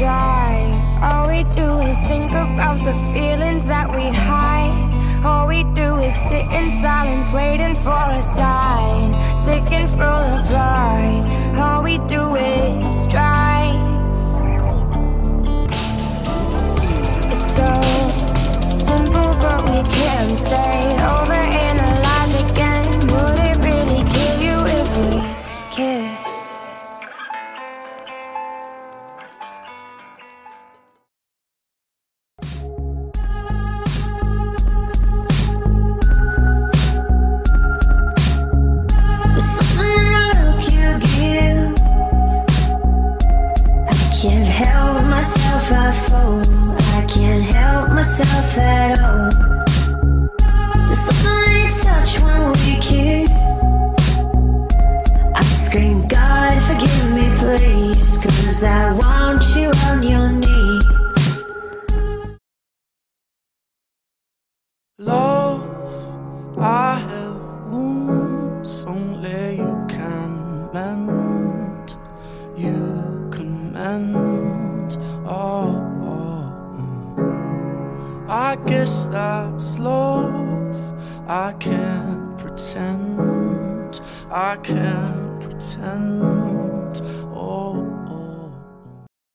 drive. All we do is think about the feelings that we hide. All we do is sit in silence, waiting for a sign, sick and full of pride. All we do is drive. It's so simple, but we can't stay overanalyze again. Would it really kill you if we kiss? I fall, I can't help myself at all. There's something in your touch when we kiss. I scream, God forgive me please, 'cause I want you on your knees. Love, I have wounds only you can mend. You can mend. I guess that's love. I can't pretend. I can't pretend. Oh.